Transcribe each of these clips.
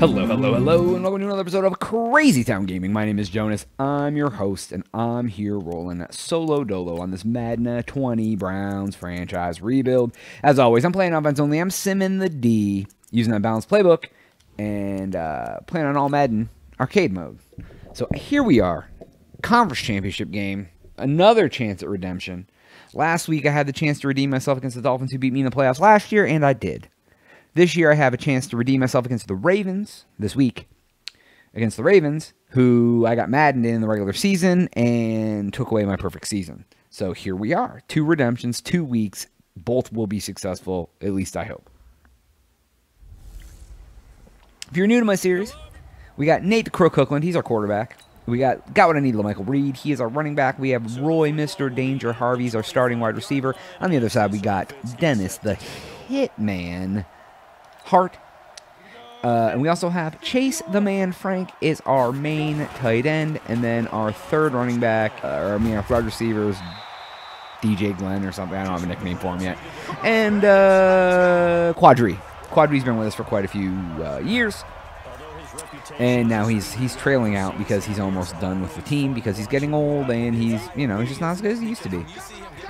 Hello, hello, hello, and welcome to another episode of Crazy Town Gaming. My name is Jonas, I'm your host, and I'm here rolling solo dolo on this Madden 20 Browns franchise rebuild. As always, I'm playing offense only, I'm simming the D, using that balanced playbook, and playing on all Madden arcade mode. So here we are, conference championship game, another chance at redemption. Last week I had the chance to redeem myself against the Dolphins who beat me in the playoffs last year, and I did. This year, I have a chance to redeem myself against the Ravens this week, against the Ravens, who I got maddened in the regular season and took away my perfect season. So here we are. Two redemptions, 2 weeks. Both will be successful, at least I hope. If you're new to my series, we got Nate the Crow Cookland. He's our quarterback. We got what I need, LaMichael Reed. He is our running back. We have Roy, Mr. Danger Harvey's our starting wide receiver. On the other side, we got Dennis the Hitman Hart, and we also have Chase the Man Frank is our main tight end, and then our third running back, our wide receivers, DJ Glenn or something. I don't have a nickname for him yet, and Quadri. Quadri's been with us for quite a few years, and now he's trailing out because he's almost done with the team because he's getting old and he's, you know, he's just not as good as he used to be.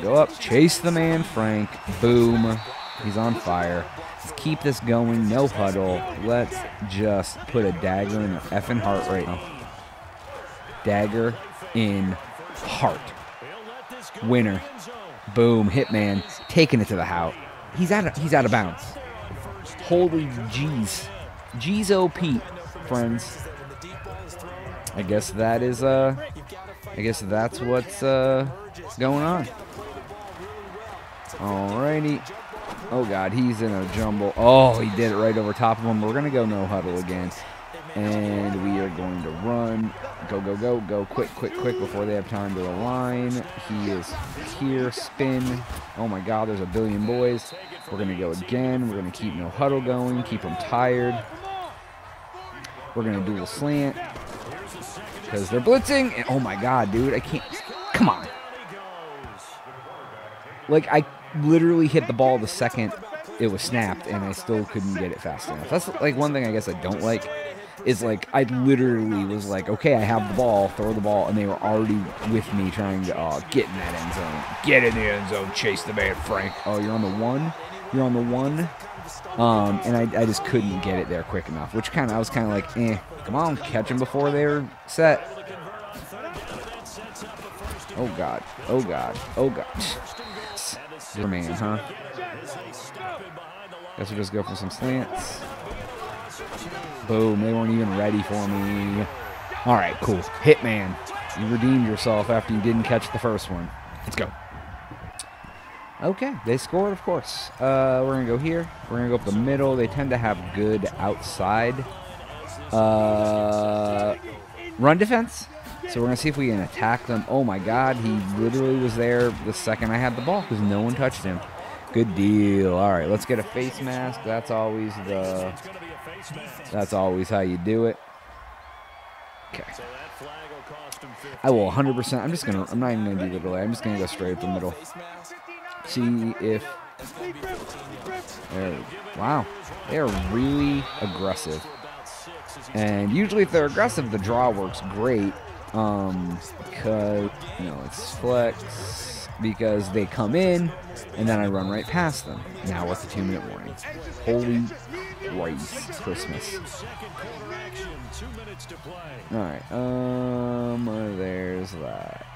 Go up, Chase the Man Frank. Boom. He's on fire. Let's keep this going. No huddle. Let's just put a dagger in the effing heart right now. Dagger in heart. Winner. Boom. Hitman taking it to the house. He's out of bounds. Holy jeez. Jeez O Pete, friends. I guess that is that's what's going on. Alrighty. Oh, God, he's in a jumble. Oh, he did it right over top of him. We're going to go no huddle again. And we are going to run. Go, go, go, go. Quick, quick, quick before they have time to align. He is here. Spin. Oh, my God, there's a billion boys. We're going to go again. We're going to keep no huddle going. Keep them tired. We're going to dual slant because they're blitzing. And, oh, my God, dude. I can't. Come on. Like, I literally hit the ball the second it was snapped, and I still couldn't get it fast enough. That's like one thing I guess I don't like is, like, I literally was like, okay, I have the ball, throw the ball, and they were already with me trying to get in that end zone. Get in the end zone, Chase the Man Frank. Oh, you're on the one. You're on the one. And I just couldn't get it there quick enough, which kind of, I was kind of like, eh, come on, catch them before they were set. Oh, God. Oh, God. Oh, God. Man, huh? Guess we'll just go for some slants. Boom, they weren't even ready for me. Alright, cool. Hitman, you redeemed yourself after you didn't catch the first one. Let's go. Okay, they scored, of course. We're going to go here. We're going to go up the middle. They tend to have good outside run defense. So we're going to see if we can attack them. Oh, my God. He literally was there the second I had the ball because no one touched him. Good deal. All right, let's get a face mask. That's always how you do it. Okay. I will 100%. I'm not even going to do the delay. I'm just going to go straight up the middle. See if. There, wow. They are really aggressive. And usually if they're aggressive, the draw works great. Because, you know, it's flex, because they come in, and then I run right past them. Now what's the 2-minute warning? Holy Christ, Christmas. Alright, there's that.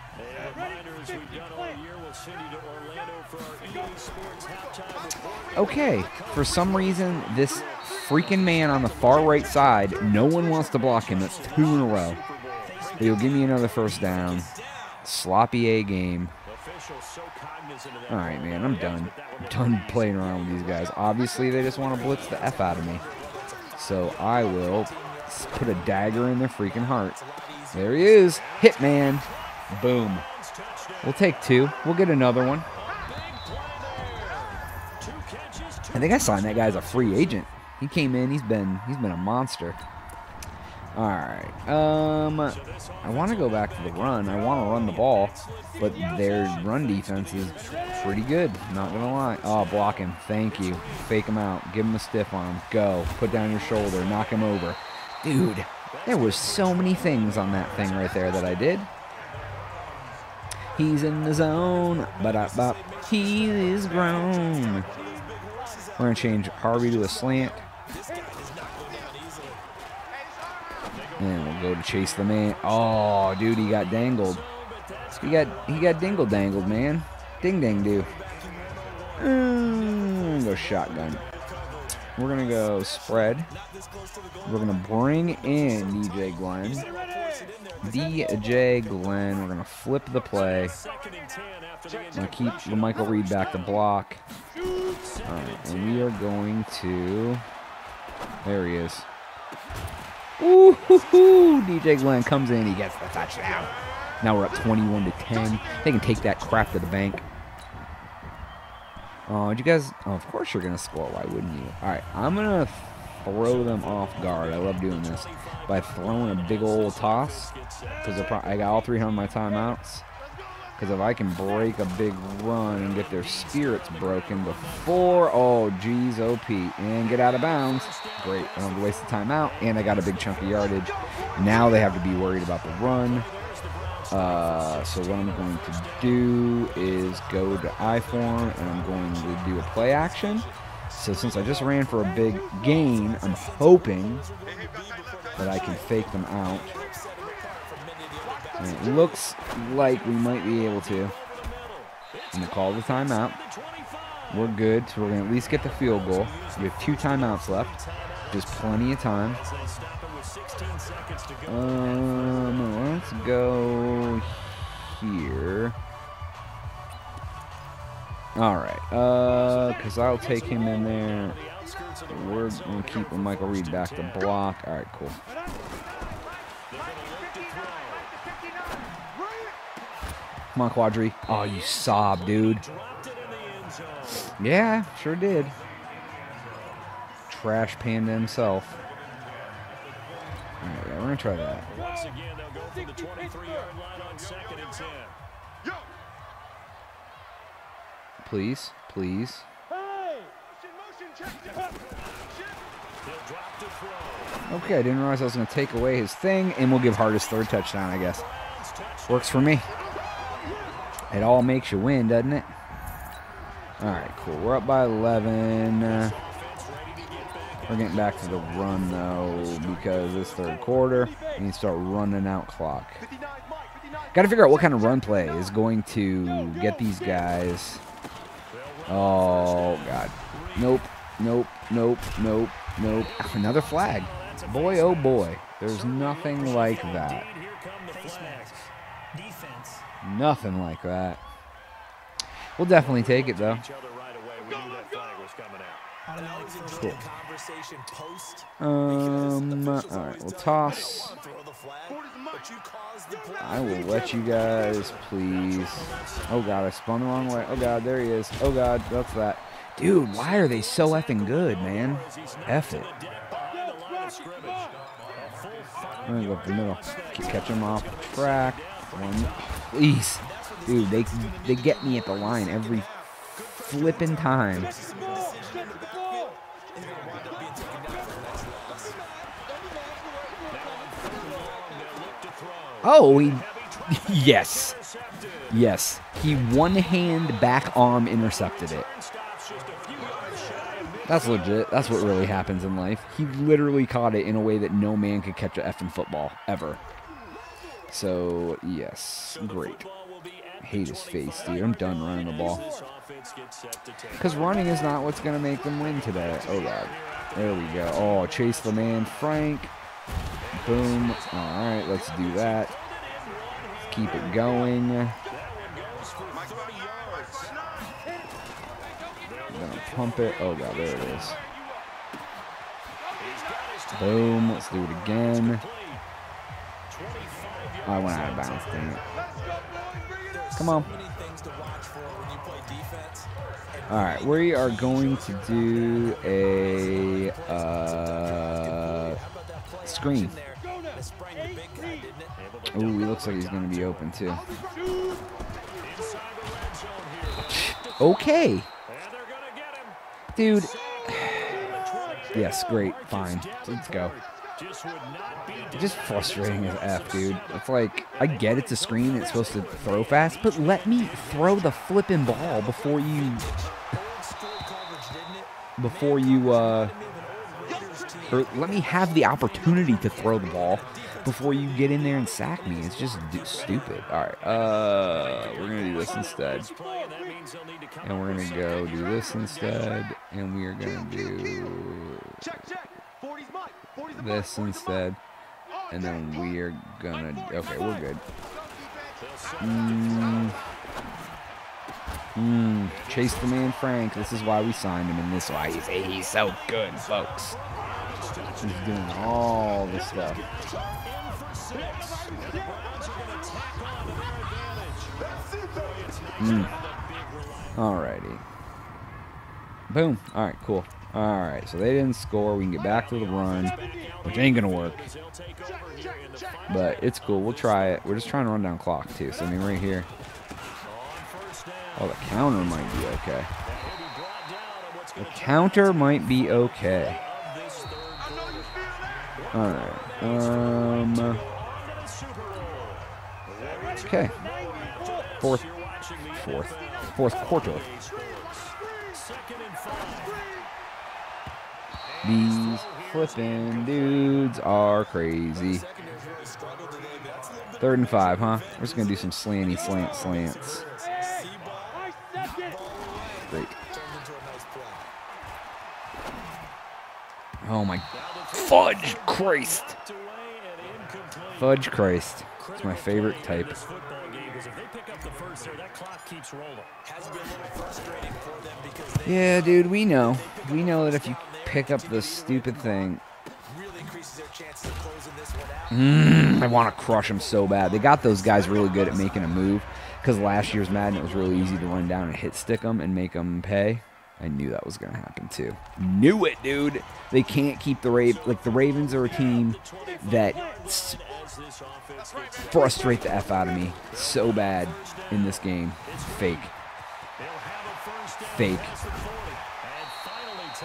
Okay, for some reason, this freaking man on the far right side, no one wants to block him. That's two in a row. He'll give me another first down. Sloppy A game. All right, man, I'm done. I'm done playing around with these guys. Obviously, they just want to blitz the F out of me. So I will put a dagger in their freaking heart. There he is. Hitman. Boom. We'll take two. We'll get another one. I think I signed that guy as a free agent. He came in. He's been a monster. All right. I want to go back to the run. I want to run the ball, but their run defense is pretty good. Not gonna lie. Oh, block him. Thank you. Fake him out. Give him a stiff arm. Go. Put down your shoulder. Knock him over. Dude, there were so many things on that thing right there that I did. He's in the zone. Ba-da-bop. He is grown. We're gonna change Harvey to a slant. And we'll go to chase the man. Oh, dude, he got dangled. He got dingle dangled, man. Ding dang do. Go shotgun. We're gonna go spread. We're gonna bring in DJ Glenn. We're gonna flip the play. We're gonna keep the Michael Reed back to block. Alright, and we are going to. There he is. Ooh-hoo-hoo! DJ Glenn comes in, he gets the touchdown. Now we're up 21-10. They can take that crap to the bank. Oh, did you guys... Oh, of course you're going to score. Why wouldn't you? All right, I'm going to throw them off guard. I love doing this. By throwing a big old toss. Because I got all three on my timeouts. Because if I can break a big run and get their spirits broken before... Oh, geez, OP. And get out of bounds. Great. I don't have to waste the timeout. And I got a big chunk of yardage. Now they have to be worried about the run. So what I'm going to do is go to I-form, and I'm going to do a play action. So since I just ran for a big gain, I'm hoping that I can fake them out. And it looks like we might be able to. I'm going to call the timeout. We're good, so we're going to at least get the field goal. We have 2 timeouts left. There's plenty of time. Let's go here. All right, because I'll take him in there. We're going to keep Michael Reed back to block. All right, cool. Come on, Quadri. Oh, you sob, dude. Yeah, sure did. Trash panda himself. All right, yeah, we're gonna try that. Once again, they'll go for the 23-yard line on 2nd and 10. Please, please. Okay, I didn't realize I was gonna take away his thing, and we'll give Hardest 3rd touchdown, I guess. Works for me. It all makes you win, doesn't it? All right, cool. We're up by 11. We're getting back to the run, though, because it's 3rd quarter. We need to start running out clock. Got to figure out what kind of run play is going to get these guys. Oh, God. Nope, nope, nope, nope, nope. Another flag. Boy, oh, boy. There's nothing like that. Nothing like that. We'll definitely take it, though. Cool. Alright, we'll toss. I will let you guys, please. Oh god, I spun the wrong way. Oh god, there he is. Oh god, that's that. Dude, why are they so effing good, man? F it. I'm gonna go up the middle. Catch him off the track. One. Please. Dude, they get me at the line every flipping time. Oh, he, yes. Yes. He one-hand back arm intercepted it. That's legit. That's what really happens in life. He literally caught it in a way that no man could catch a effing football, ever. So, yes. Great. I hate his face, dude. I'm done running the ball. Because running is not what's going to make them win today. Oh, God. There we go. Oh, chase the man, Frank. Boom. Alright, let's do that. Let's keep it going. I'm gonna pump it. Oh god, there it is. Boom. Let's do it again. Oh, I went out of bounds, dang it. Come on. Alright, we are going to do a screen. Ooh, he looks like he's going to be open, too. Okay. Dude. Yes, great. Fine. Let's go. It's just frustrating as F, dude. It's like, I get it's a screen. It's supposed to throw fast, but let me throw the flipping ball before you... Or let me have the opportunity to throw the ball before you get in there and sack me. It's just stupid. All right, we're gonna do this instead, and we're gonna go do this instead, and we are gonna do this instead, and then we are gonna. Okay, we're good. Chase the man, Frank. This is why we signed him, and this is why he's so good, folks. He's doing all this stuff. Alrighty. Boom. Alright, cool. Alright, so they didn't score. We can get back to the run, which ain't gonna work. But it's cool. We'll try it. We're just trying to run down clock, too. So, I mean, right here. Oh, the counter might be okay. The counter might be okay. Alright. Okay. Fourth quarter. These flipping dudes are crazy. 3rd and 5, huh? We're just gonna do some slanty slant slants. Great. Oh my fudge Christ. Fudge Christ. It's my favorite type. Yeah, dude, we know. We know that if you pick up the stupid thing. I want to crush them so bad. They got those guys really good at making a move. Because last year's Madden, it was really easy to run down and hit stick them and make them pay. I knew that was going to happen too. Knew it, dude. They can't keep the Ravens. Like, the Ravens are a team that frustrate the F out of me so bad in this game. Fake. Fake.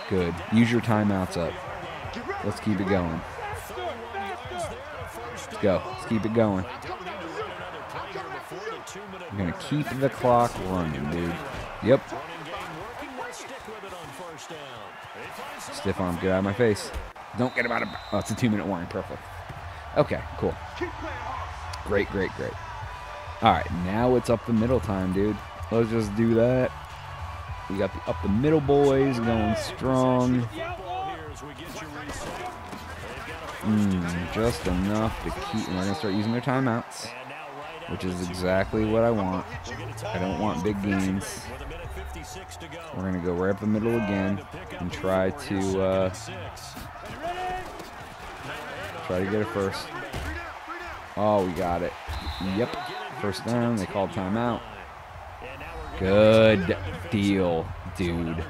Good. Use your timeouts up. Let's keep it going. Let's go. Let's keep it going. I'm going to keep the clock running, dude. Yep. Stiff arm. Get out of my face. Don't get him out of... Oh, it's a 2-minute warning. Perfect. Okay, cool. Great, great, great. All right, now it's up the middle time, dude. Let's just do that. We got the up the middle boys going strong. Just enough to keep... And we're going to start using their timeouts. Which is exactly what I want. I don't want big gains. We're going to go right up the middle again and try to get it first. Oh, we got it. Yep. First down. They called timeout. Good deal, dude.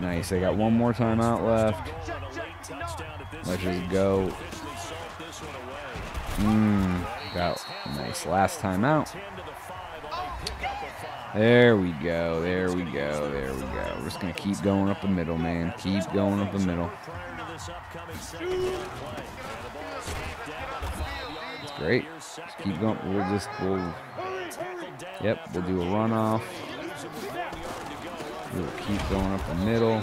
Nice. They got one more timeout left. Let's just go. Got nice last time out. There we go. There we go. There we go. We're just going to keep going up the middle, man. Keep going up the middle. It's great. Just keep going. We'll do a runoff. We'll keep going up the middle.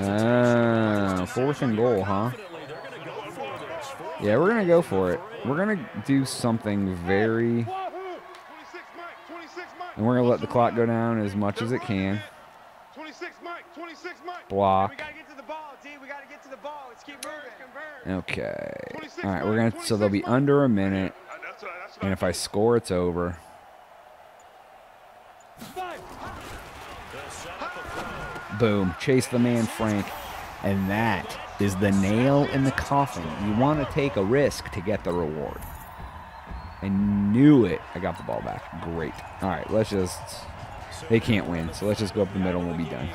Ah, 4th and goal, huh? Yeah, we're going to go for it. We're going to do something very... And we're going to let the clock go down as much as it can. Block. Okay. All right, we're going to... So they'll be under a minute. And if I score, it's over. Boom. Chase the man, Frank. And that is the nail in the coffin. You want to take a risk to get the reward. I knew it. I got the ball back. Great. All right, let's just... They can't win, so let's just go up the middle and we'll be done.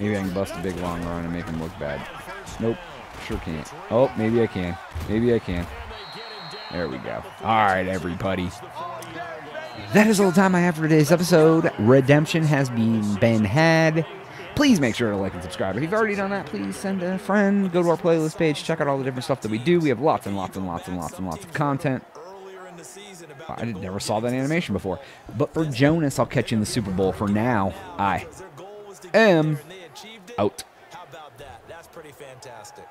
Maybe I can bust a big long run and make him look bad. Nope, sure can't. Oh, maybe I can. Maybe I can. There we go. All right, everybody. That is all the time I have for today's episode. Redemption has been had. Please make sure to like and subscribe. If you've already done that, please send a friend. Go to our playlist page. Check out all the different stuff that we do. We have lots and lots and lots and lots and lots of content. I never saw that animation before. But for Jonas, I'll catch you in the Super Bowl. For now, I am out. How about that? That's pretty fantastic.